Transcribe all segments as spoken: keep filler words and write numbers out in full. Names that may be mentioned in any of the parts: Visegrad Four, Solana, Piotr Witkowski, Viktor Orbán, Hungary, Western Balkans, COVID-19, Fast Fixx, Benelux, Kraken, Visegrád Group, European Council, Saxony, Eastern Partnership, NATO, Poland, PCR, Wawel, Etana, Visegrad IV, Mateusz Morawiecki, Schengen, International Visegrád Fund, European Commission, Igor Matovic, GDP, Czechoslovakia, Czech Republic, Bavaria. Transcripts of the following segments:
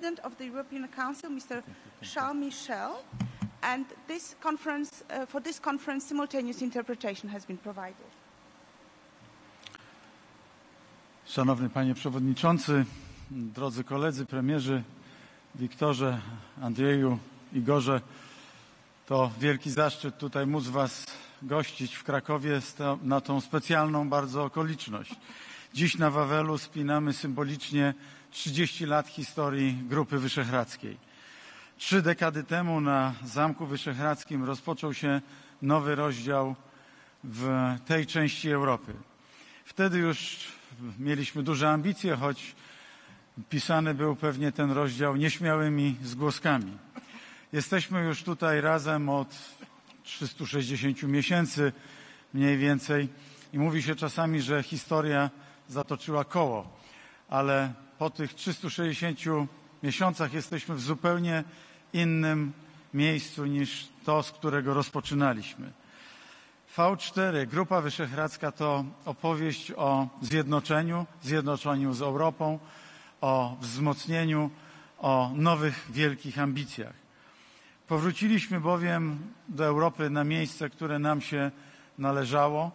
President of the European Council, Mister Charles Michel, and this conference, uh, for this conference, simultaneous interpretation has been provided. Szanowny Panie Przewodniczący, drodzy koledzy, premierzy, Wiktorze, Andrzeju, Igorze, to wielki zaszczyt tutaj móc Was gościć w Krakowie na tą specjalną bardzo okoliczność. Dziś na Wawelu spinamy symbolicznie trzydzieści lat historii Grupy Wyszehradzkiej. Trzy dekady temu na Zamku Wyszehradzkim rozpoczął się nowy rozdział w tej części Europy. Wtedy już mieliśmy duże ambicje, choć pisany był pewnie ten rozdział nieśmiałymi zgłoskami. Jesteśmy już tutaj razem od trzystu sześćdziesięciu miesięcy mniej więcej i mówi się czasami, że historia zatoczyła koło, ale po tych trzystu sześćdziesięciu miesiącach jesteśmy w zupełnie innym miejscu niż to, z którego rozpoczynaliśmy. V cztery, Grupa Wyszehradzka, to opowieść o zjednoczeniu, zjednoczeniu z Europą, o wzmocnieniu, o nowych wielkich ambicjach. Powróciliśmy bowiem do Europy na miejsce, które nam się należało,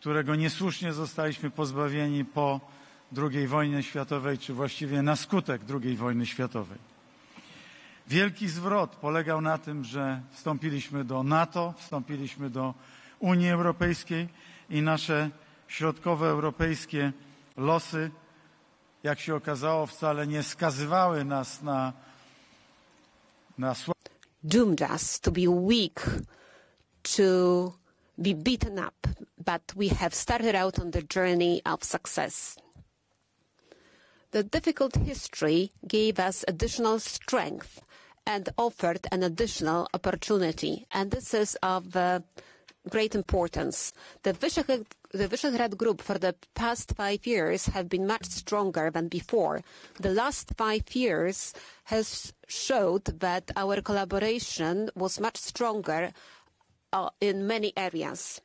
którego niesłusznie zostaliśmy pozbawieni po drugiej wojnie światowej, czy właściwie na skutek drugiej wojny światowej. Wielki zwrot polegał na tym, że wstąpiliśmy do NATO, wstąpiliśmy do Unii Europejskiej i nasze środkowoeuropejskie losy, jak się okazało, wcale nie skazywały nas na, na słabość. Doomed us to be weak, to be beaten up, but we have started out on the journey of success. The difficult history gave us additional strength and offered an additional opportunity, and this is of uh, great importance. The Visegrad, the Visegrad Group for the past five years have been much stronger than before. The last five years has showed that our collaboration was much stronger uh, in many areas.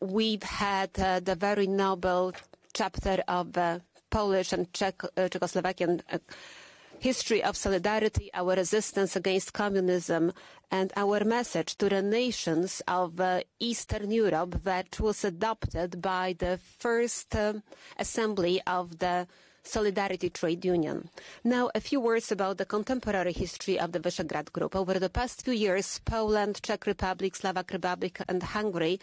We've had uh, the very noble chapter of uh, Polish and Czech, uh, Czechoslovakian uh, history of solidarity, our resistance against communism, and our message to the nations of uh, Eastern Europe that was adopted by the first uh, assembly of the Solidarity Trade Union. Now, a few words about the contemporary history of the Visegrad Group. Over the past few years, Poland, Czech Republic, Slovak Republic, and Hungary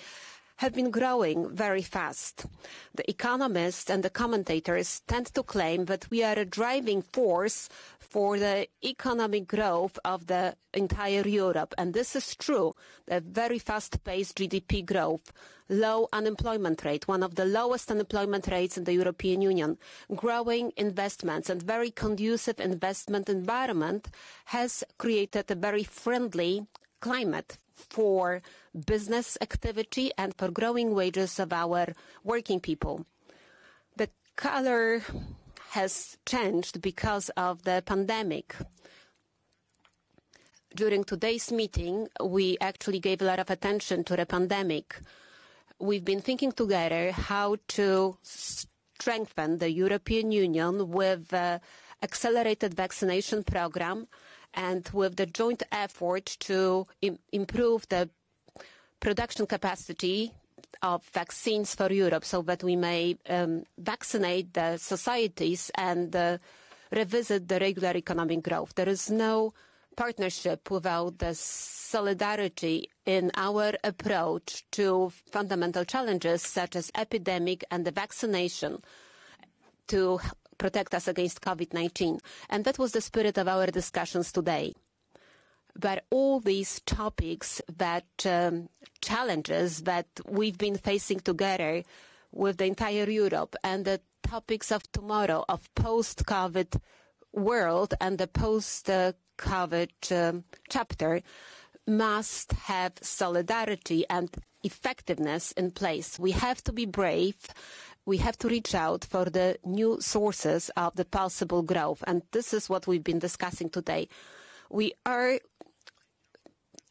have been growing very fast. The economists and the commentators tend to claim that we are a driving force for the economic growth of the entire Europe, and this is true. The very fast-paced G D P growth, low unemployment rate, one of the lowest unemployment rates in the European Union, growing investments and very conducive investment environment has created a very friendly climate for business activity and for growing wages of our working people. The color has changed because of the pandemic. During today's meeting, we actually gave a lot of attention to the pandemic. We've been thinking together how to strengthen the European Union with an accelerated vaccination program and with the joint effort to im- improve the production capacity of vaccines for Europe so that we may um, vaccinate the societies and uh, revisit the regular economic growth. There is no partnership without the solidarity in our approach to fundamental challenges such as epidemic and the vaccination to protect us against COVID nineteen. And that was the spirit of our discussions today. But all these topics, that um, challenges that we've been facing together with the entire Europe, and the topics of tomorrow, of post-COVID world and the post-COVID um, chapter, must have solidarity and effectiveness in place. We have to be brave. We have to reach out for the new sources of the possible growth. And this is what we've been discussing today. We are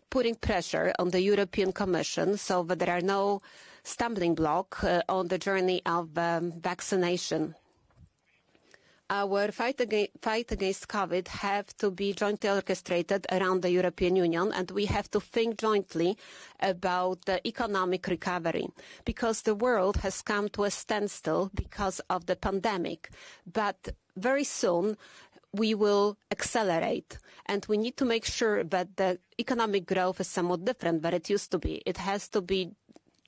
putting pressure on the European Commission so that there are no stumbling blocks uh, on the journey of um, vaccination. Our fight against, fight against COVID have to be jointly orchestrated around the European Union, and we have to think jointly about the economic recovery, because the world has come to a standstill because of the pandemic. But very soon, we will accelerate, and we need to make sure that the economic growth is somewhat different than it used to be. It has to be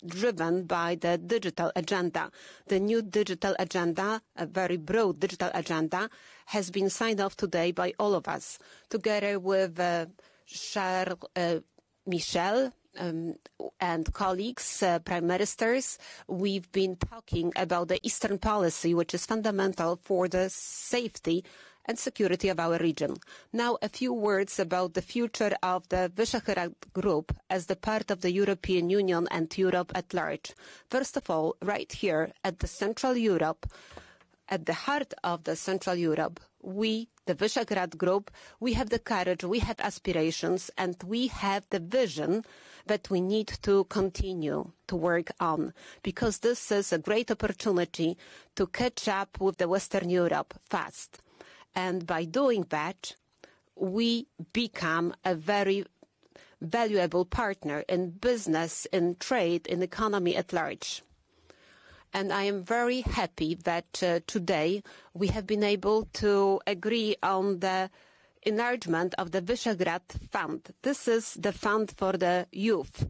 driven by the digital agenda. The new digital agenda, a very broad digital agenda, has been signed off today by all of us, together with uh, Charles uh, Michel um, and colleagues, uh, prime ministers. We've been talking about the Eastern policy, which is fundamental for the safety and security of our region. Now, a few words about the future of the Visegrad Group as the part of the European Union and Europe at large. First of all, right here at the Central Europe, at the heart of the Central Europe, we, the Visegrad Group, we have the courage, we have aspirations, and we have the vision that we need to continue to work on, because this is a great opportunity to catch up with the Western Europe fast. And by doing that, we become a very valuable partner in business, in trade, in economy at large. And I am very happy that uh, today we have been able to agree on the enlargement of the Visegrad Fund. This is the fund for the youth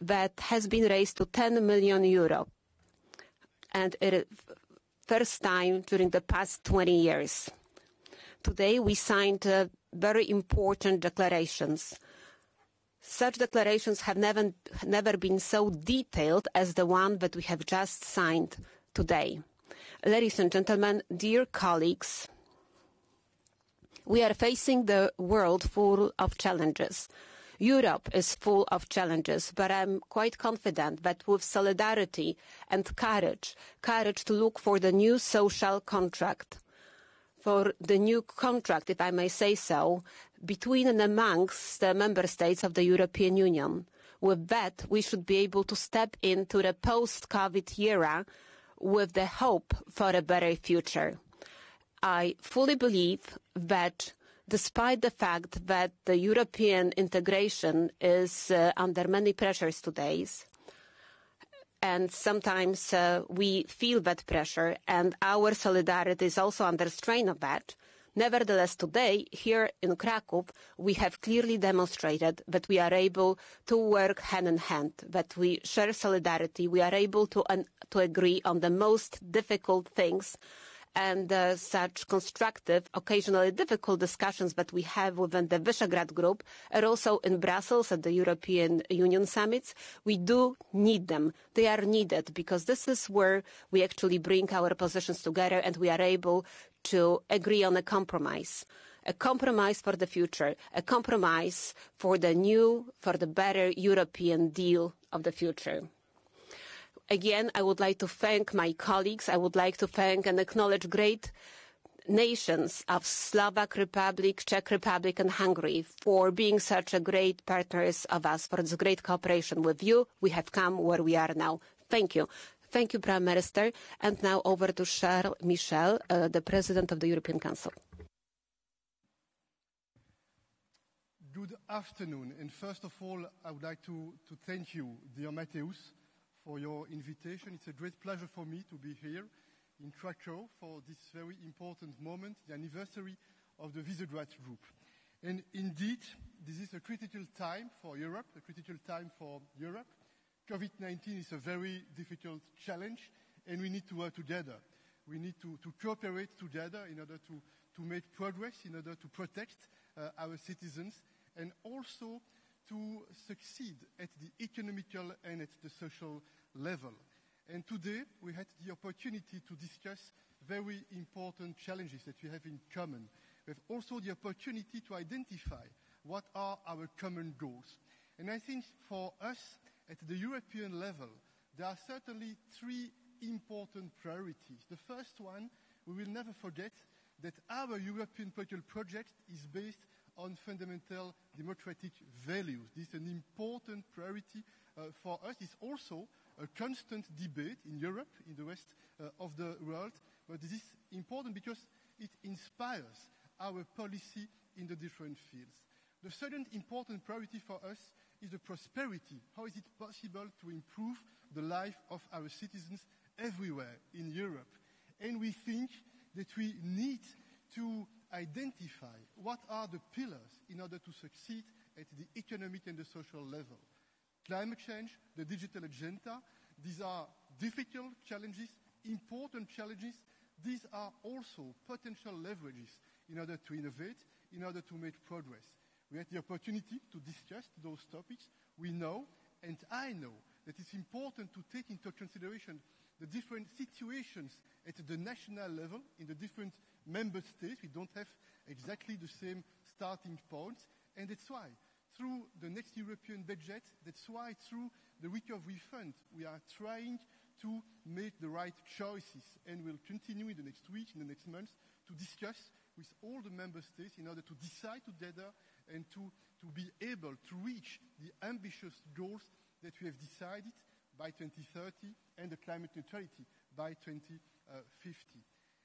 that has been raised to ten million euro. And it is first time during the past twenty years. Today, we signed uh, very important declarations. Such declarations have never, never been so detailed as the one that we have just signed today. Ladies and gentlemen, dear colleagues, we are facing the world full of challenges. Europe is full of challenges, but I'm quite confident that with solidarity and courage, courage to look for the new social contract, for the new contract, if I may say so, between and amongst the member states of the European Union. With that, we should be able to step into the post-COVID era with the hope for a better future. I fully believe that despite the fact that the European integration is uh, under many pressures today, and sometimes uh, we feel that pressure, and our solidarity is also under strain of that. Nevertheless, today, here in Kraków, we have clearly demonstrated that we are able to work hand in hand, that we share solidarity, we are able to, un- to agree on the most difficult things, and uh, such constructive, occasionally difficult discussions that we have within the Visegrad Group, and also in Brussels at the European Union summits, we do need them. They are needed, because this is where we actually bring our positions together and we are able to agree on a compromise. A compromise for the future, a compromise for the new, for the better European deal of the future. Again, I would like to thank my colleagues. I would like to thank and acknowledge great nations of Slovak Republic, Czech Republic, and Hungary for being such a great partners of us, for this great cooperation with you. We have come where we are now. Thank you. Thank you, Prime Minister. And now over to Charles Michel, uh, the President of the European Council. Good afternoon. And first of all, I would like to, to thank you, dear Mateusz, for your invitation. It's a great pleasure for me to be here in Krakow for this very important moment, the anniversary of the Visegrad Group. And indeed, this is a critical time for Europe, a critical time for Europe. COVID nineteen is a very difficult challenge, and we need to work together. We need to, to cooperate together in order to, to make progress, in order to protect uh, our citizens, and also to succeed at the economical and at the social level. And today, we had the opportunity to discuss very important challenges that we have in common. We have also the opportunity to identify what are our common goals. And I think for us, at the European level, there are certainly three important priorities. The first one, we will never forget that our European political project is based on fundamental democratic values. This is an important priority uh, for us. It's also a constant debate in Europe, in the rest uh, of the world. But this is important because It inspires our policy in the different fields. The second important priority for us is the prosperity. How is it possible to improve the life of our citizens everywhere in Europe? And we think that we need to identify what are the pillars in order to succeed at the economic and the social level. Climate change, the digital agenda, these are difficult challenges, important challenges. These are also potential leverages in order to innovate, in order to make progress. We had the opportunity to discuss those topics. We know, and I know, that it's important to take into consideration the different situations at the national level in the different member states. We don't have exactly the same starting points, and that's why, through the next European budget, that's why through the recovery fund, we are trying to make the right choices, and we'll continue in the next week, in the next months, to discuss with all the member states in order to decide together and to, to be able to reach the ambitious goals that we have decided by twenty thirty and the climate neutrality by twenty fifty.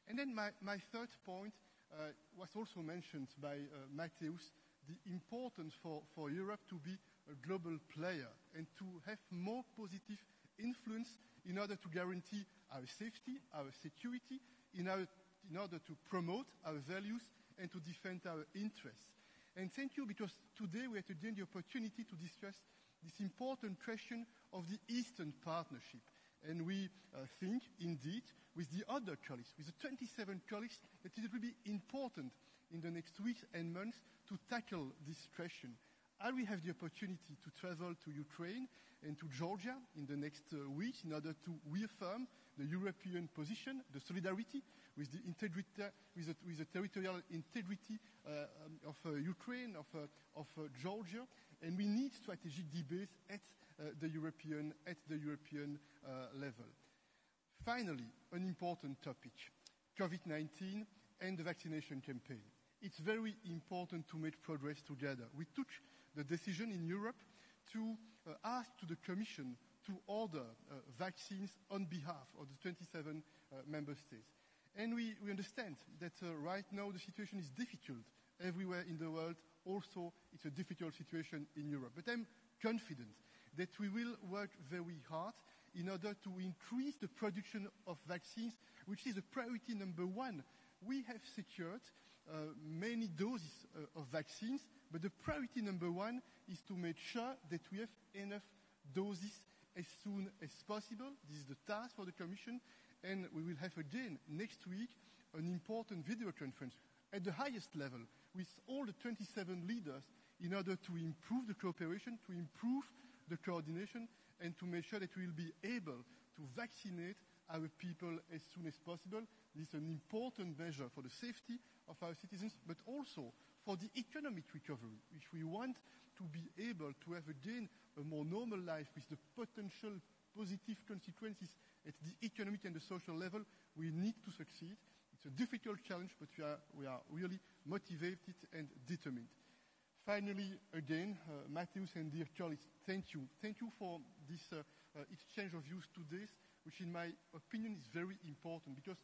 And then my, my third point uh, was also mentioned by uh, Mateusz, the importance for, for Europe to be a global player and to have more positive influence in order to guarantee our safety, our security, in, our, in order to promote our values and to defend our interests. And thank you, because today we had again the opportunity to discuss this important question of the Eastern Partnership. And we uh, think, indeed, with the other colleagues, with the twenty-seven colleagues, that it will be important in the next weeks and months to tackle this question. I will have the opportunity to travel to Ukraine and to Georgia in the next uh, weeks in order to reaffirm the European position, the solidarity with the, integrity, with the, with the territorial integrity uh, of uh, Ukraine, of, uh, of uh, Georgia, and we need strategic debates at uh, the European, at the European uh, level. Finally, an important topic, COVID nineteen and the vaccination campaign. It's very important to make progress together. We took the decision in Europe to uh, ask to the Commission to order uh, vaccines on behalf of the twenty-seven uh, member states. And we, we understand that uh, right now the situation is difficult everywhere in the world. Also, it's a difficult situation in Europe. But I'm confident that we will work very hard in order to increase the production of vaccines, which is the priority number one. We have secured uh, many doses uh, of vaccines, but the priority number one is to make sure that we have enough doses as soon as possible. This is the task for the Commission, and we will have again next week an important video conference at the highest level with all the twenty-seven leaders in order to improve the cooperation, to improve the coordination, and to make sure that we will be able to vaccinate our people as soon as possible. This is an important measure for the safety of our citizens, but also for the economic recovery, which we want to be able to have again a more normal life with the potential positive consequences at the economic and the social level. We need to succeed. It's a difficult challenge, but we are, we are really motivated and determined. Finally, again, uh, Mateusz and dear colleagues, thank you. Thank you for this uh, uh, exchange of views today, which in my opinion is very important, because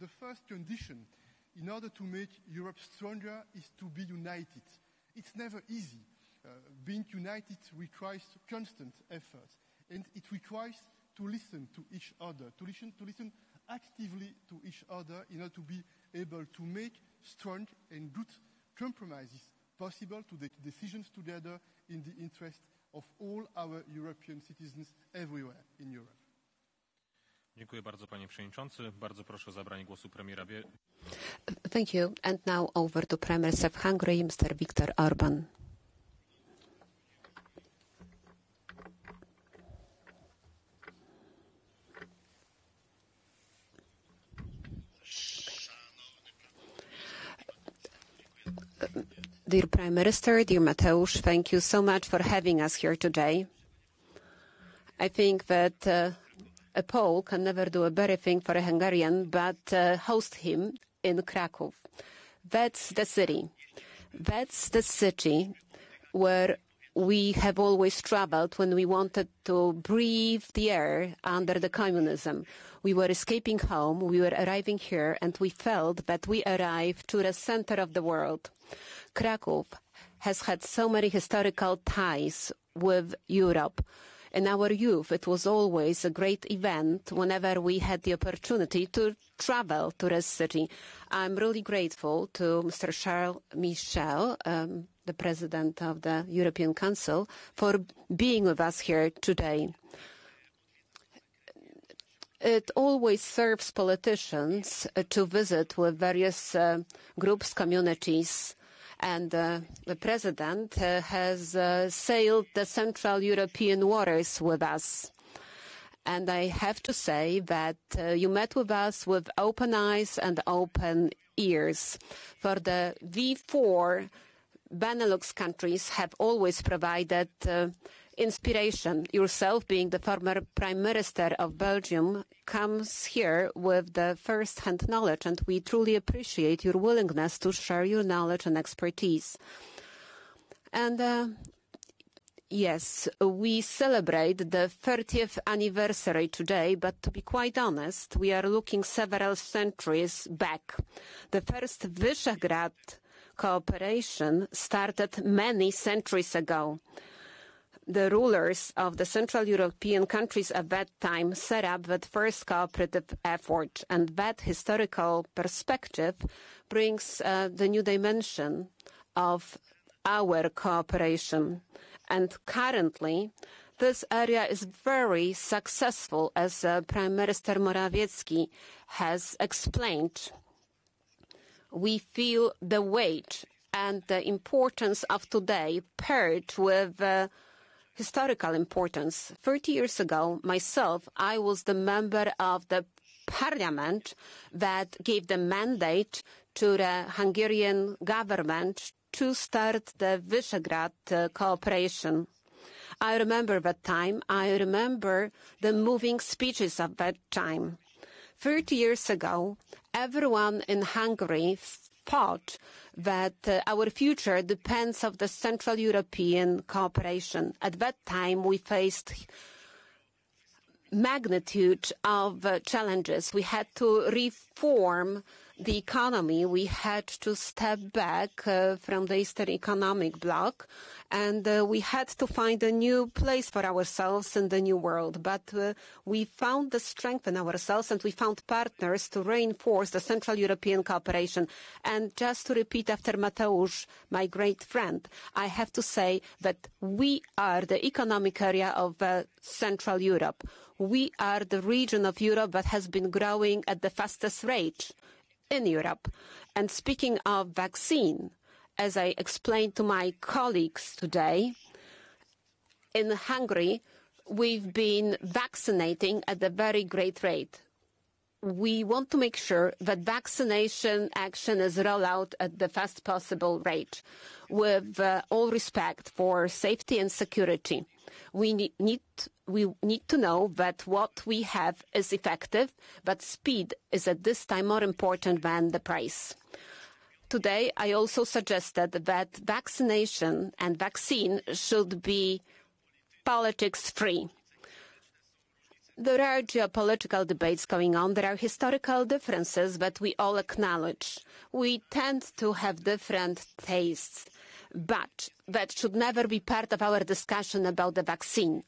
the first condition in order to make Europe stronger is to be united. It's never easy. Uh, being united requires constant effort, and it requires to listen to each other, to listen, to listen actively to each other in order to be able to make strong and good compromises possible, to take decisions together in the interest of all our European citizens everywhere in Europe. Dziękuję bardzo, panie przewodniczący. Bardzo proszę o zabranie głosu premiera. Thank you. And now over to Premier of Hungary, Mister Viktor Orbán. Dear Prime Minister, dear Mateusz, thank you so much for having us here today. I think that uh, a Pole can never do a better thing for a Hungarian, but uh, host him in Kraków. That's the city. That's the city where we have always struggled when we wanted to breathe the air under the communism. We were escaping home, we were arriving here, and we felt that we arrived to the center of the world. Kraków has had so many historical ties with Europe. In our youth, it was always a great event whenever we had the opportunity to travel to this city. I'm really grateful to Mister Charles Michel, um, the President of the European Council, for being with us here today. It always serves politicians uh, to visit with various uh, groups, communities, and uh, the President uh, has uh, sailed the Central European waters with us. And I have to say that uh, you met with us with open eyes and open ears. For the V four, Benelux countries have always provided uh, inspiration. Yourself, being the former Prime Minister of Belgium, comes here with the first-hand knowledge, and we truly appreciate your willingness to share your knowledge and expertise. And uh, yes, we celebrate the thirtieth anniversary today, but to be quite honest, we are looking several centuries back. The first Visegrad cooperation started many centuries ago. The rulers of the Central European countries at that time set up that first cooperative effort, and that historical perspective brings uh, the new dimension of our cooperation. And currently, this area is very successful, as uh, Prime Minister Morawiecki has explained. We feel the weight and the importance of today paired with uh, historical importance. Thirty years ago, myself, I was the member of the parliament that gave the mandate to the Hungarian government to start the Visegrad uh, cooperation. I remember that time. I remember the moving speeches of that time. Thirty years ago, everyone in Hungary thought that uh, our future depends on the Central European cooperation. At that time, we faced magnitude of uh, challenges. We had to reform the economy. We had to step back uh, from the Eastern economic bloc, and uh, we had to find a new place for ourselves in the new world. But uh, we found the strength in ourselves, and we found partners to reinforce the Central European cooperation. And just to repeat after Mateusz, my great friend, I have to say that we are the economic area of uh, Central Europe. We are the region of Europe that has been growing at the fastest rate in Europe. And speaking of vaccine, as I explained to my colleagues today, in Hungary, we've been vaccinating at a very great rate. We want to make sure that vaccination action is rolled out at the fast possible rate, with uh, all respect for safety and security. We need, need we need to know that what we have is effective, but speed is at this time more important than the price. Today, I also suggested that vaccination and vaccine should be politics-free. There are geopolitical debates going on. There are historical differences that we all acknowledge. We tend to have different tastes, but that should never be part of our discussion about the vaccine.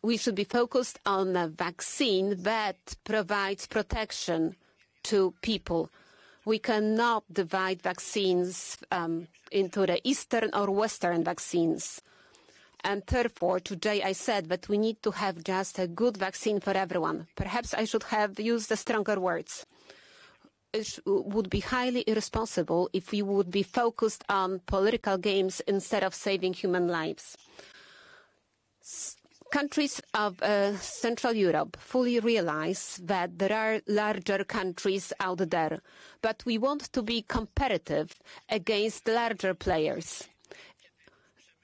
We should be focused on a vaccine that provides protection to people. We cannot divide vaccines um, into the Eastern or Western vaccines. And therefore, today I said that we need to have just a good vaccine for everyone. Perhaps I should have used the stronger words. It would be highly irresponsible if we would be focused on political games instead of saving human lives. S countries of uh, Central Europe fully realize that there are larger countries out there, but we want to be competitive against larger players.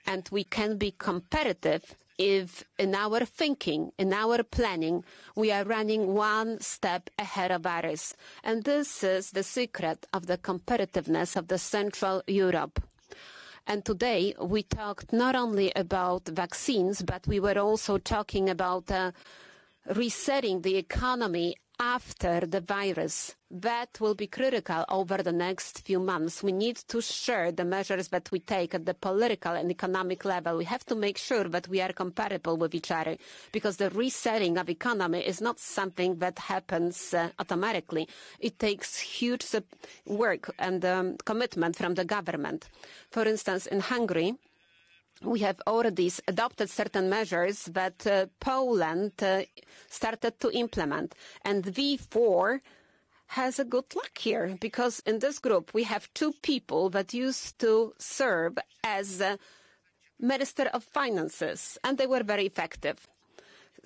And we can be competitive if in our thinking, in our planning, we are running one step ahead of others. And this is the secret of the competitiveness of the Central Europe. And today we talked not only about vaccines, but we were also talking about uh, resetting the economy after the virus. That will be critical over the next few months. We need to share the measures that we take at the political and economic level. We have to make sure that we are compatible with each other, because the resetting of economy is not something that happens uh, automatically. It takes huge work and um, commitment from the government. For instance, in Hungary, we have already adopted certain measures that uh, Poland uh, started to implement. And V four has a good luck here, because in this group we have two people that used to serve as uh, Minister of Finances, and they were very effective.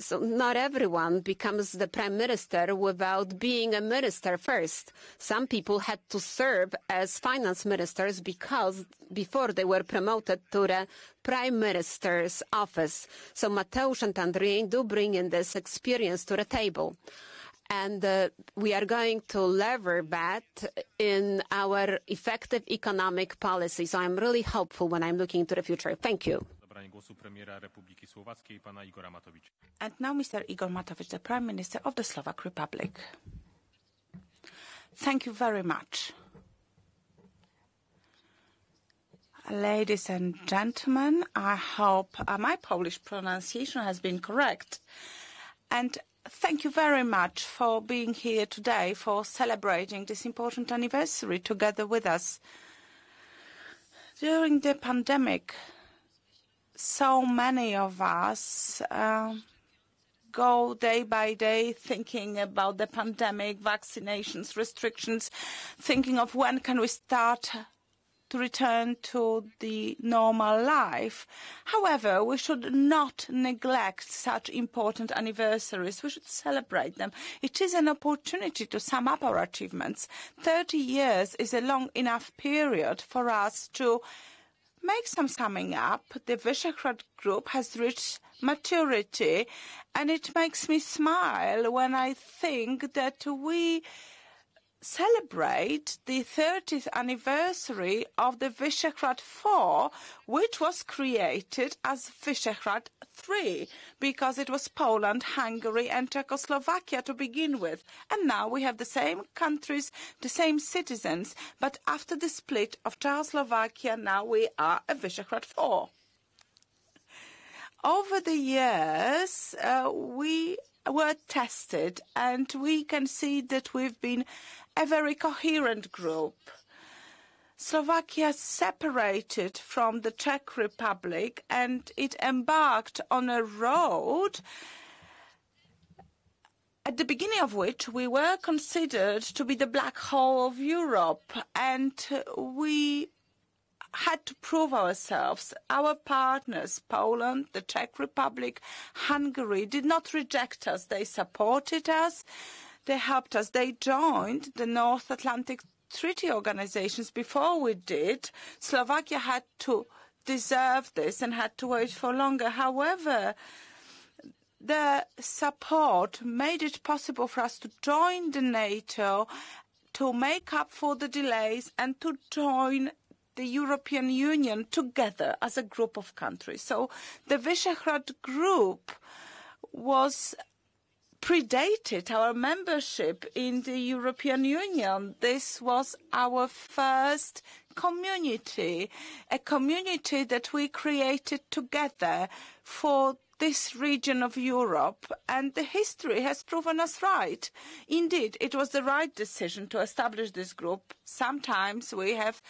So not everyone becomes the prime minister without being a minister first. Some people had to serve as finance ministers because before they were promoted to the prime minister's office. So Mateusz and Andrej do bring in this experience to the table. And uh, we are going to lever that in our effective economic policy. So I'm really hopeful when I'm looking to the future. Thank you. And now Mister Igor Matovic, the Prime Minister of the Slovak Republic. Thank you very much. Ladies and gentlemen, I hope my Polish pronunciation has been correct. And thank you very much for being here today, for celebrating this important anniversary together with us. During the pandemic, so many of us uh, go day by day thinking about the pandemic, vaccinations, restrictions, thinking of when can we start to return to the normal life. However, we should not neglect such important anniversaries. We should celebrate them. It is an opportunity to sum up our achievements. thirty years is a long enough period for us to make some summing up. The Visegrad group has reached maturity, and it makes me smile when I think that we celebrate the thirtieth anniversary of the Visegrad four, which was created as Visegrad three, because it was Poland, Hungary and Czechoslovakia to begin with. And now we have the same countries, the same citizens, but after the split of Czechoslovakia, now we are a Visegrad four. Over the years, uh, we were tested, and we can see that we've been a very coherent group. Slovakia separated from the Czech Republic, and it embarked on a road at the beginning of which we were considered to be the black hole of Europe, and we had to prove ourselves. Our partners, Poland, the Czech Republic, Hungary, did not reject us. They supported us. They helped us. They joined the North Atlantic Treaty organizations before we did. Slovakia had to deserve this and had to wait for longer. However, the support made it possible for us to join the NATO, to make up for the delays, and to join the European Union together as a group of countries. So the Visegrad group was predated our membership in the European Union. This was our first community, a community that we created together for this region of Europe, and the history has proven us right. Indeed, it was the right decision to establish this group. Sometimes we have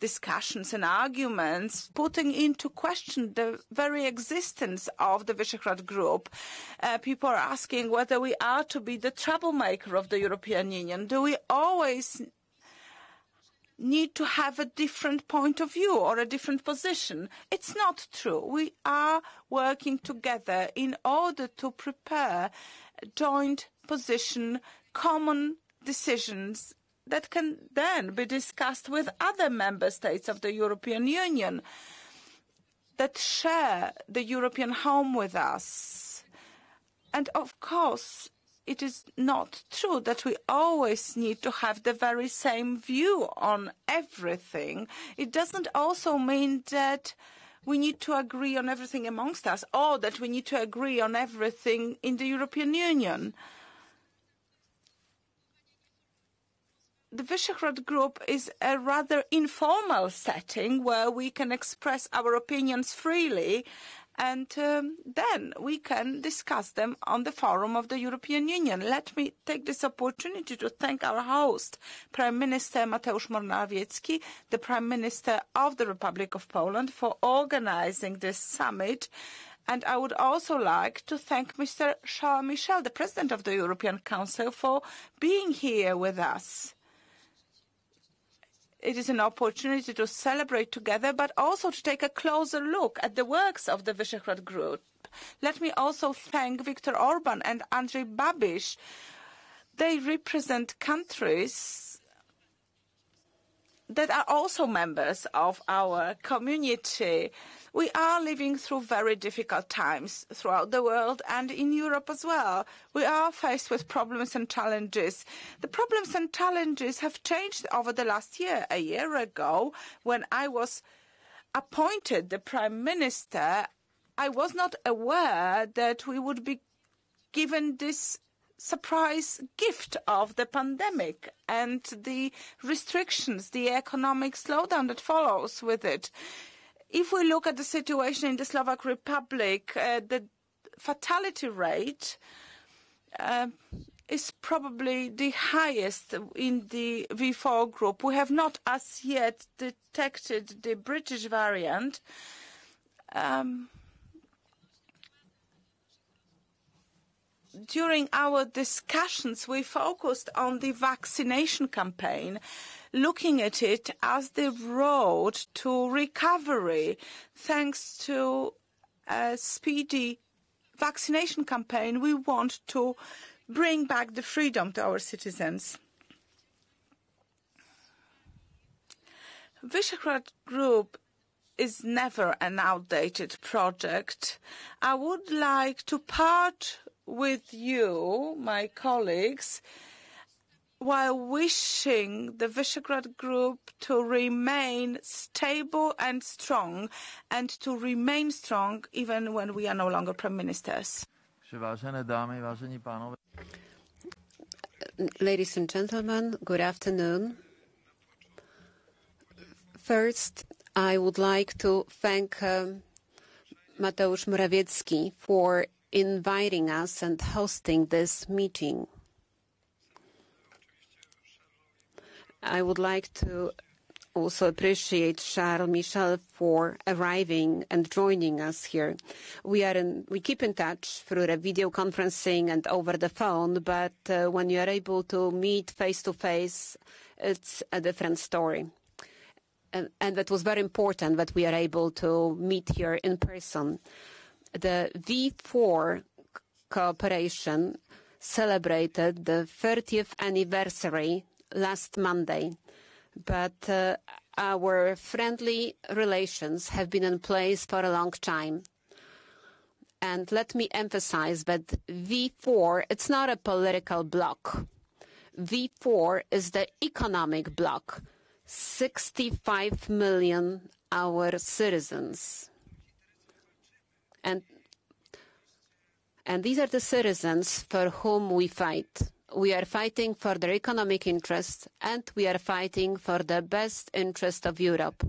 discussions and arguments putting into question the very existence of the Visegrad group. Uh, people are asking whether we are to be the troublemaker of the European Union. Do we always need to have a different point of view or a different position? It's not true. We are working together in order to prepare a joint position, common decisions that can then be discussed with other member states of the European Union that share the European home with us. And of course, it is not true that we always need to have the very same view on everything. It doesn't also mean that we need to agree on everything amongst us, or that we need to agree on everything in the European Union. The Visegrad Group is a rather informal setting where we can express our opinions freely, and um, then we can discuss them on the forum of the European Union. Let me take this opportunity to thank our host, Prime Minister Mateusz Morawiecki, the Prime Minister of the Republic of Poland, for organizing this summit. And I would also like to thank Mister Charles Michel, the President of the European Council, for being here with us. It is an opportunity to celebrate together, but also to take a closer look at the works of the Visegrad Group. Let me also thank Viktor Orbán and Andrej Babiš. They represent countries that are also members of our community. We are living through very difficult times throughout the world and in Europe as well. We are faced with problems and challenges. The problems and challenges have changed over the last year. A year ago, when I was appointed the Prime Minister, I was not aware that we would be given this surprise gift of the pandemic and the restrictions, the economic slowdown that follows with it. If we look at the situation in the Slovak Republic, uh, the fatality rate uh, is probably the highest in the V four group. We have not as yet detected the British variant. Um, During our discussions, we focused on the vaccination campaign, looking at it as the road to recovery. Thanks to a speedy vaccination campaign, we want to bring back the freedom to our citizens. Visegrad Group is never an outdated project. I would like to part with you, my colleagues, while wishing the Visegrad Group to remain stable and strong, and to remain strong even when we are no longer prime ministers. Ladies and gentlemen, good afternoon. First, I would like to thank um, Mateusz Morawiecki for inviting us and hosting this meeting. I would like to also appreciate Charles Michel for arriving and joining us here. We are in, we keep in touch through the video conferencing and over the phone, but uh, when you are able to meet face to face, it's a different story. And, and that was very important that we are able to meet here in person. The V four cooperation celebrated the thirtieth anniversary last Monday, but uh, our friendly relations have been in place for a long time. And let me emphasize that V four, it's not a political bloc. V four is the economic bloc, sixty-five million our citizens. And, and these are the citizens for whom we fight. We are fighting for their economic interests, and we are fighting for the best interest of Europe.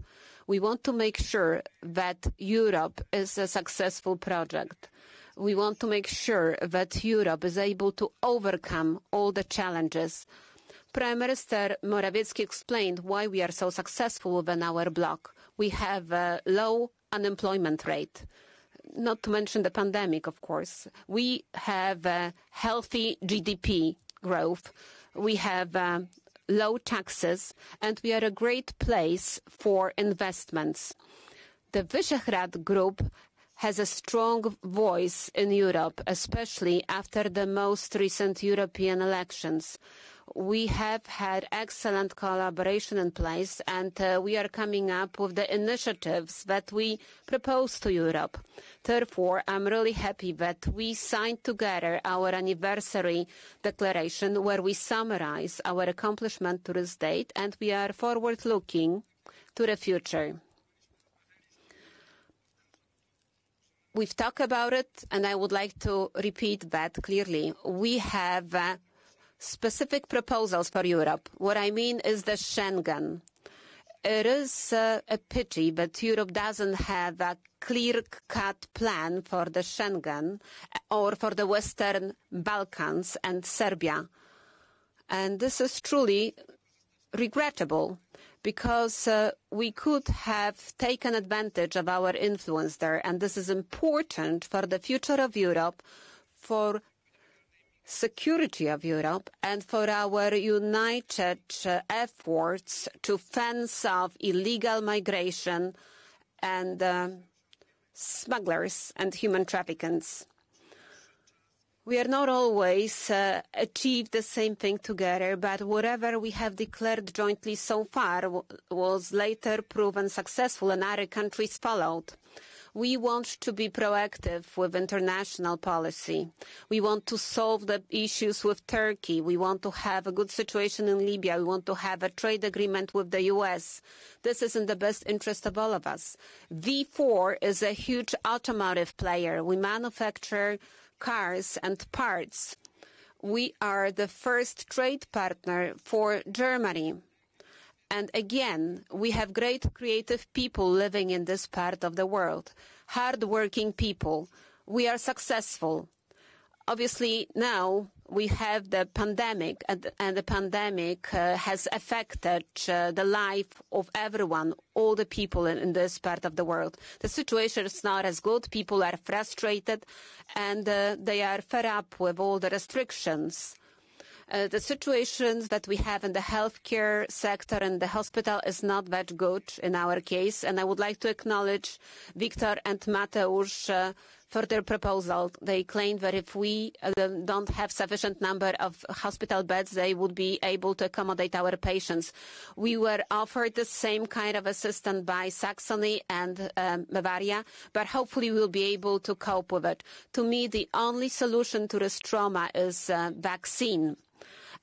We want to make sure that Europe is a successful project. We want to make sure that Europe is able to overcome all the challenges. Prime Minister Morawiecki explained why we are so successful within our bloc. We have a low unemployment rate. Not to mention the pandemic, of course. We have a healthy G D P growth. We have uh, low taxes, and we are a great place for investments. The Visegrad Group has a strong voice in Europe, especially after the most recent European elections. We have had excellent collaboration in place, and uh, we are coming up with the initiatives that we propose to Europe. Therefore, I'm really happy that we signed together our anniversary declaration, where we summarize our accomplishment to this date, and we are forward-looking to the future. We've talked about it, and I would like to repeat that clearly. We have uh, specific proposals for Europe. What I mean is the Schengen. It is uh, a pity that Europe doesn't have a clear-cut plan for the Schengen or for the Western Balkans and Serbia. And this is truly regrettable, because uh, we could have taken advantage of our influence there, and this is important for the future of Europe, for security of Europe, and for our united uh, efforts to fence off illegal migration and uh, smugglers and human traffickers. We are not always uh, achieve the same thing together, but whatever we have declared jointly so far w was later proven successful, and other countries followed. We want to be proactive with international policy. We want to solve the issues with Turkey. We want to have a good situation in Libya. We want to have a trade agreement with the U S. This is in the best interest of all of us. V four is a huge automotive player. We manufacture cars and parts. We are the first trade partner for Germany. And again, we have great creative people living in this part of the world, hard-working people. We are successful. Obviously, now we have the pandemic, and, and the pandemic uh, has affected uh, the life of everyone, all the people in, in this part of the world. The situation is not as good. People are frustrated, and uh, they are fed up with all the restrictions. Uh, the situations that we have in the healthcare sector and the hospital is not that good in our case, and I would like to acknowledge Viktor and Mateusz uh, for their proposal. They claim that if we uh, don't have sufficient number of hospital beds, they would be able to accommodate our patients. We were offered the same kind of assistance by Saxony and um, Bavaria, but hopefully we'll be able to cope with it. To me, the only solution to this trauma is uh, vaccine.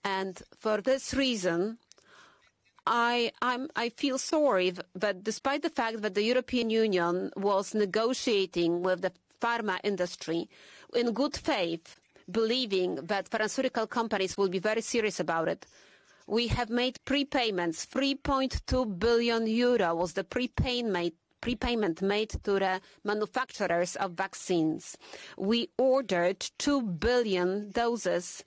And for this reason, I, I'm, I feel sorry that despite the fact that the European Union was negotiating with the pharma industry in good faith, believing that pharmaceutical companies will be very serious about it, we have made prepayments. three point two billion euro was the prepayment prepayment made to the manufacturers of vaccines. We ordered two billion doses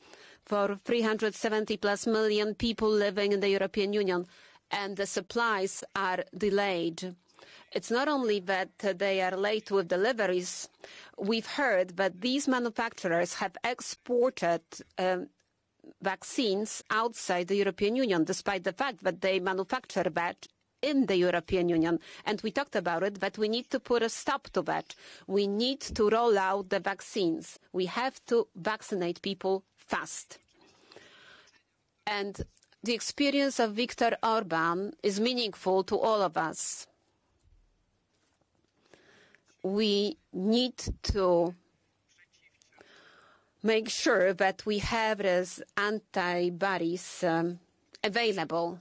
for three hundred seventy plus million people living in the European Union, and the supplies are delayed. It's not only that they are late with deliveries. We've heard that these manufacturers have exported um, vaccines outside the European Union, despite the fact that they manufacture that in the European Union. And we talked about it, that we need to put a stop to that. We need to roll out the vaccines. We have to vaccinate people fast. And the experience of Viktor Orbán is meaningful to all of us. We need to make sure that we have these antibodies um, available,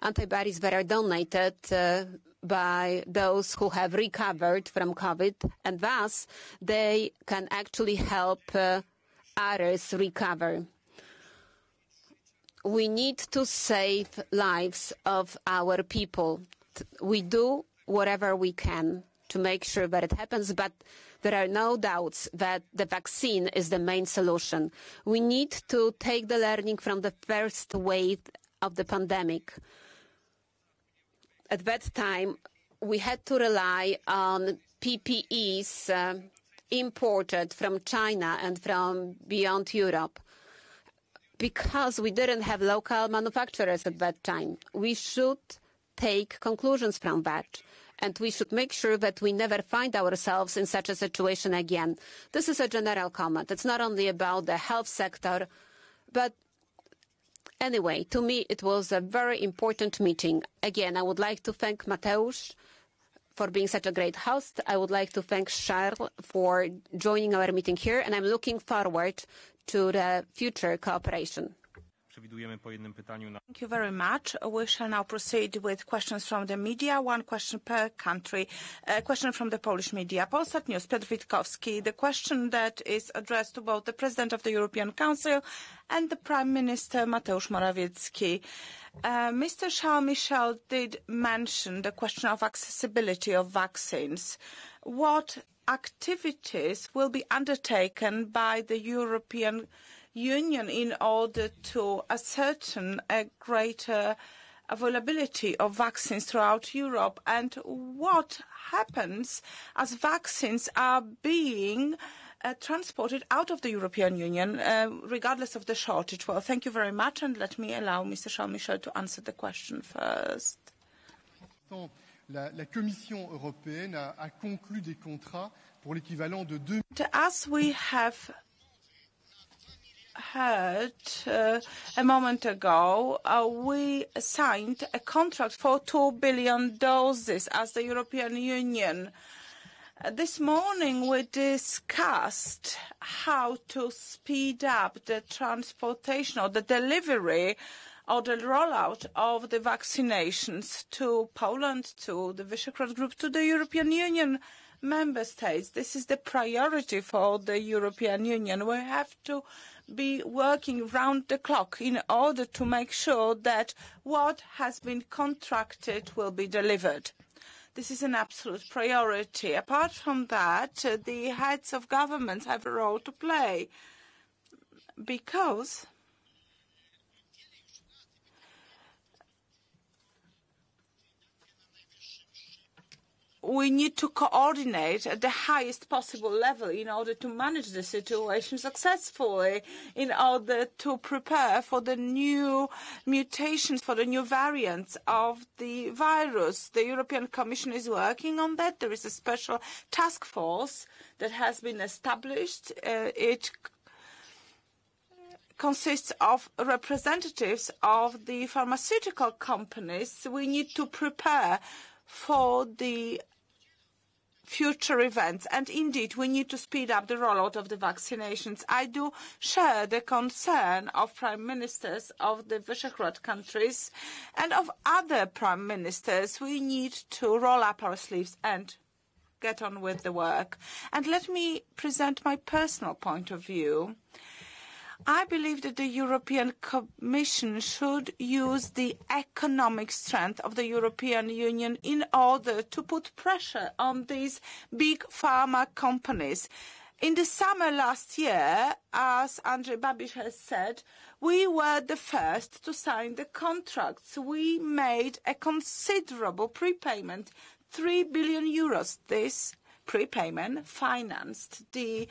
antibodies that are donated uh, by those who have recovered from COVID, and thus they can actually help uh, others recover. We need to save lives of our people. We do whatever we can to make sure that it happens, but there are no doubts that the vaccine is the main solution. We need to take the learning from the first wave of the pandemic. At that time, we had to rely on P P Es uh, imported from China and from beyond Europe, because we didn't have local manufacturers at that time. We should take conclusions from that, and we should make sure that we never find ourselves in such a situation again. This is a general comment. It's not only about the health sector, But anyway, to me, it was a very important meeting. Again, I would like to thank Mateusz for being such a great host. I would like to thank Charles for joining our meeting here, and I'm looking forward to the future cooperation. Thank you very much. We shall now proceed with questions from the media. One question per country. A question from the Polish media. Polsat News, Piotr Witkowski. The question that is addressed to both the President of the European Council and the Prime Minister, Mateusz Morawiecki. Uh, Mister Charles Michel did mention the question of accessibility of vaccines. What activities will be undertaken by the European Union in order to ascertain a greater availability of vaccines throughout Europe, and what happens as vaccines are being uh, transported out of the European Union, uh, regardless of the shortage? Well, thank you very much, and let me allow Mister Charles Michel to answer the question first. La Commission européenne a conclu des contrats pour l'équivalent de deux. As we have heard uh, a moment ago, uh, we signed a contract for two billion doses as the European Union. Uh, this morning we discussed how to speed up the transportation or the delivery or the rollout of the vaccinations to Poland, to the Visegrad Group, to the European Union member states. This is the priority for the European Union. We have to be working round the clock in order to make sure that what has been contracted will be delivered. This is an absolute priority. Apart from that, the heads of governments have a role to play, because we need to coordinate at the highest possible level in order to manage the situation successfully, in order to prepare for the new mutations, for the new variants of the virus. The European Commission is working on that. There is a special task force that has been established. Uh, it consists of representatives of the pharmaceutical companies. We need to prepare for the future events. And indeed, we need to speed up the rollout of the vaccinations. I do share the concern of prime ministers of the Visegrad countries and of other prime ministers. We need to roll up our sleeves and get on with the work. And let me present my personal point of view. I believe that the European Commission should use the economic strength of the European Union in order to put pressure on these big pharma companies. In the summer last year, as Andrej Babiš has said, we were the first to sign the contracts. We made a considerable prepayment, three billion euros. This prepayment financed the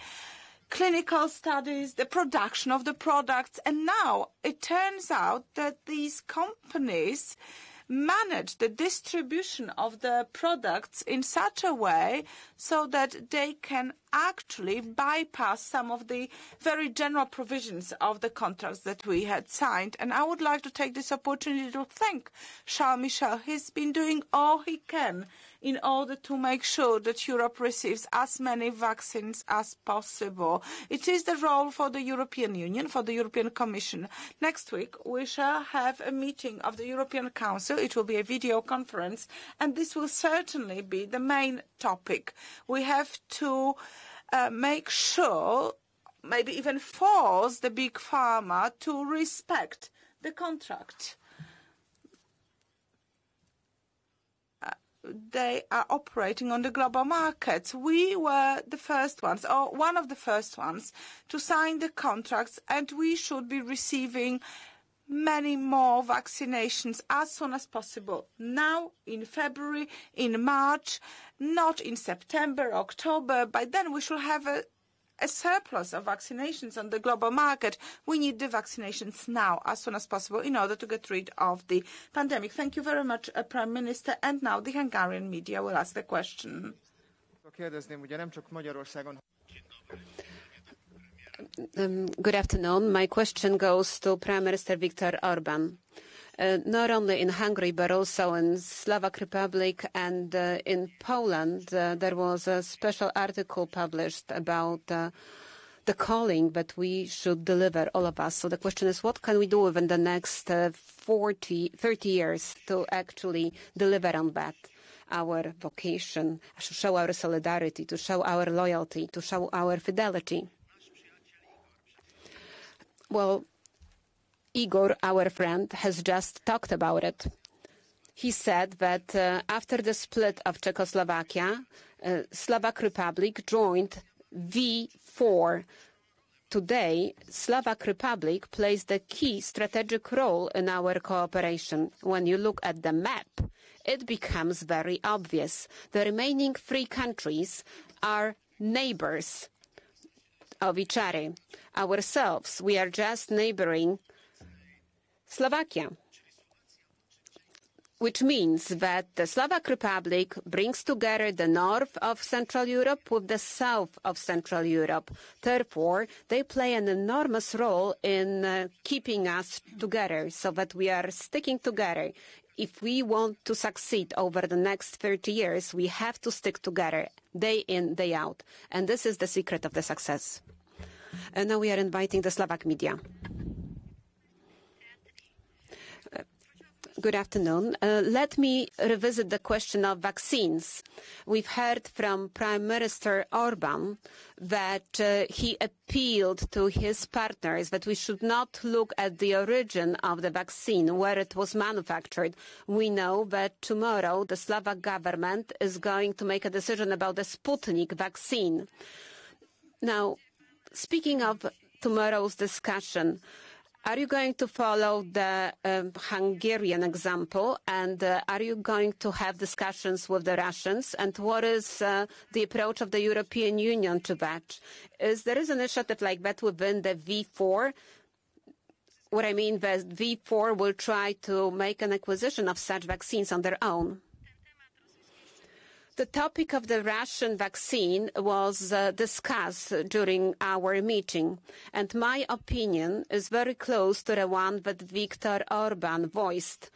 clinical studies, the production of the products, and now it turns out that these companies manage the distribution of the products in such a way so that they can actually bypass some of the very general provisions of the contracts that we had signed. And I would like to take this opportunity to thank Charles Michel. He's been doing all he can in order to make sure that Europe receives as many vaccines as possible. It is the role for the European Union, for the European Commission. Next week, we shall have a meeting of the European Council. It will be a video conference, and this will certainly be the main topic. We have to uh, make sure, maybe even force the big pharma to respect the contract. They are operating on the global markets. We were the first ones, or one of the first ones, to sign the contracts, and we should be receiving many more vaccinations as soon as possible. Now, in February, in March, not in September, October. By then, we should have a, a surplus of vaccinations on the global market. We need the vaccinations now, as soon as possible, in order to get rid of the pandemic. Thank you very much, uh, Prime Minister. And now the Hungarian media will ask the question. Um, good afternoon. My question goes to Prime Minister Viktor Orbán. Uh, not only in Hungary, but also in Slovak Republic and uh, in Poland, uh, there was a special article published about uh, the calling that we should deliver, all of us. So the question is, what can we do within the next uh, forty, thirty years to actually deliver on that? Our vocation, to show our solidarity, to show our loyalty, to show our fidelity. Well, Igor, our friend, has just talked about it. He said that uh, after the split of Czechoslovakia, uh, Slovak Republic joined V four. Today, Slovak Republic plays the key strategic role in our cooperation. When you look at the map, it becomes very obvious. The remaining three countries are neighbors of each other. Ourselves, we are just neighboring Slovakia, which means that the Slovak Republic brings together the north of Central Europe with the south of Central Europe. Therefore, they play an enormous role in uh, keeping us together so that we are sticking together. If we want to succeed over the next thirty years, we have to stick together day in, day out. And this is the secret of the success. And now we are inviting the Slovak media. Good afternoon. Uh, let me revisit the question of vaccines. We've heard from Prime Minister Orbán that uh, he appealed to his partners that we should not look at the origin of the vaccine, where it was manufactured. We know that tomorrow the Slovak government is going to make a decision about the Sputnik vaccine. Now, speaking of tomorrow's discussion, are you going to follow the um, Hungarian example, and uh, are you going to have discussions with the Russians? And what is uh, the approach of the European Union to that? Is there is an initiative like that within the V four? What I mean, the V four will try to make an acquisition of such vaccines on their own. The topic of the Russian vaccine was uh, discussed during our meeting, and my opinion is very close to the one that Viktor Orbán voiced.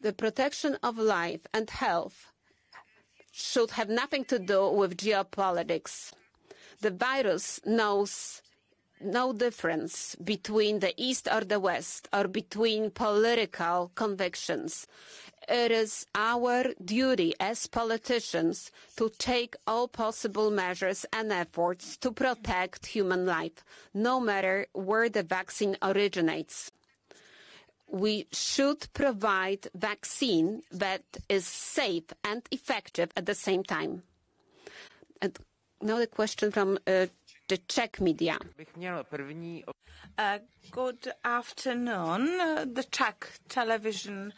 The protection of life and health should have nothing to do with geopolitics. The virus knows no difference between the East or the West, or between political convictions. It is our duty as politicians to take all possible measures and efforts to protect human life, no matter where the vaccine originates. We should provide vaccine that is safe and effective at the same time. And now the question from uh, the Czech media. Uh, good afternoon, uh, the Czech television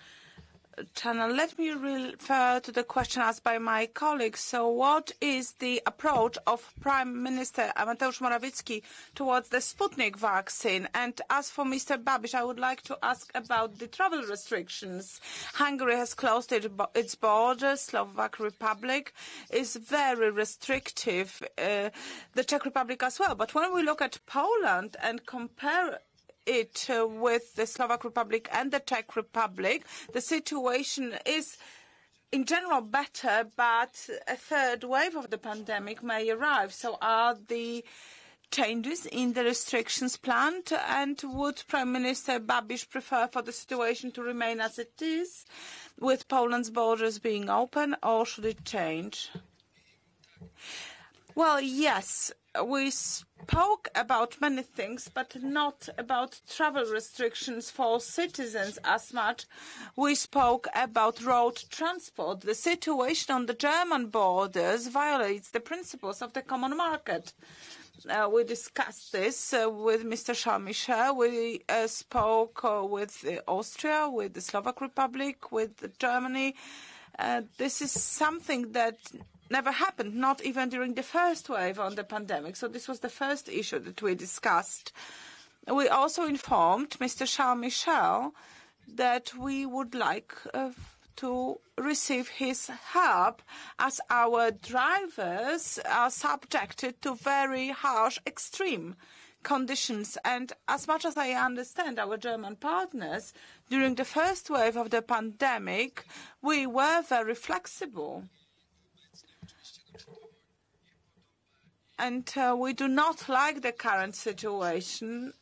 channel. Let me refer to the question asked by my colleague. So what is the approach of Prime Minister Mateusz Morawiecki towards the Sputnik vaccine? And as for Mister Babiš, I would like to ask about the travel restrictions. Hungary has closed it, its borders. Slovak Republic is very restrictive. Uh, the Czech Republic as well. But when we look at Poland and compare it uh, with the Slovak Republic and the Czech Republic, the situation is in general better, but a third wave of the pandemic may arrive. So are the changes in the restrictions planned, and would Prime Minister Babiš prefer for the situation to remain as it is, with Poland's borders being open, or should it change? Well, yes. We spoke about many things, but not about travel restrictions for citizens as much. We spoke about road transport. The situation on the German borders violates the principles of the common market. Uh, we discussed this uh, with Mister Charles Michel. We uh, spoke uh, with uh, Austria, with the Slovak Republic, with Germany. Uh, this is something that never happened, not even during the first wave of the pandemic. So this was the first issue that we discussed. We also informed Mister Charles Michel that we would like uh, to receive his help, as our drivers are subjected to very harsh, extreme conditions. And as much as I understand our German partners, during the first wave of the pandemic, we were very flexible. And uh, we do not like the current situation.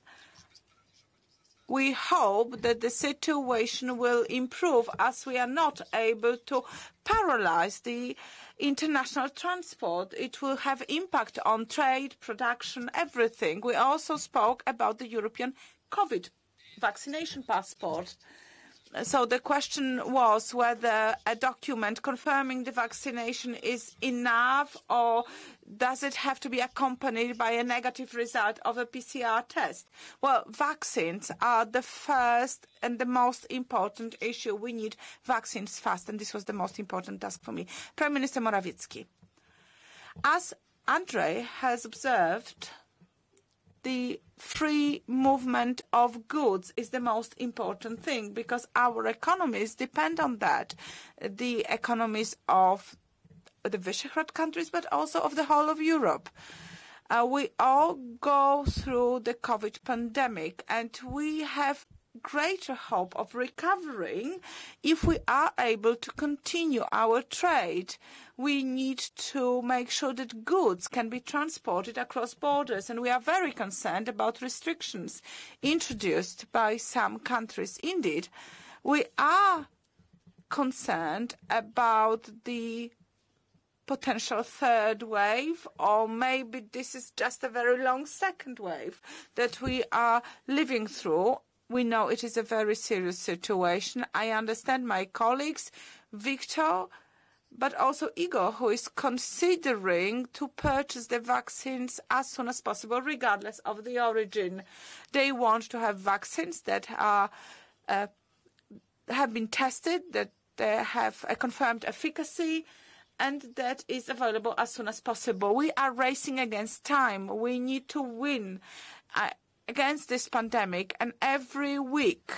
We hope that the situation will improve, as we are not able to paralyze the international transport. It will have impact on trade, production, everything. We also spoke about the European COVID vaccination passport. So the question was whether a document confirming the vaccination is enough, or does it have to be accompanied by a negative result of a P C R test? Well, vaccines are the first and the most important issue. We need vaccines fast, and this was the most important task for me. Prime Minister Morawiecki, as Andrej has observed, the free movement of goods is the most important thing, because our economies depend on that. The economies of the Visegrad countries, but also of the whole of Europe. Uh, we all go through the COVID pandemic, and we have greater hope of recovering if we are able to continue our trade. We need to make sure that goods can be transported across borders, and we are very concerned about restrictions introduced by some countries. Indeed, we are concerned about the potential third wave, or maybe this is just a very long second wave that we are living through. We know it is a very serious situation. I understand my colleagues, Viktor, but also Igor, who is considering to purchase the vaccines as soon as possible, regardless of the origin. They want to have vaccines that are uh, have been tested, that they have a confirmed efficacy, and that is available as soon as possible. We are racing against time. We need to win Uh, against this pandemic, and every week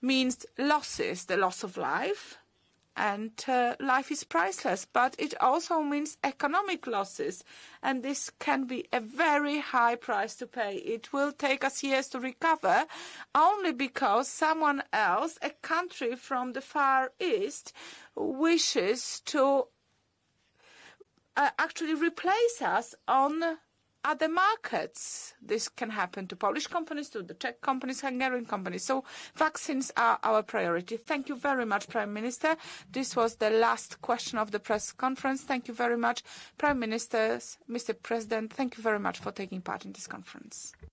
means losses, the loss of life, and uh, life is priceless, but it also means economic losses, and this can be a very high price to pay. It will take us years to recover, only because someone else, a country from the Far East, wishes to uh, actually replace us on other markets. This can happen to Polish companies, to the Czech companies, Hungarian companies. So vaccines are our priority. Thank you very much, Prime Minister. This was the last question of the press conference. Thank you very much, Prime Ministers, Mister President. Thank you very much for taking part in this conference.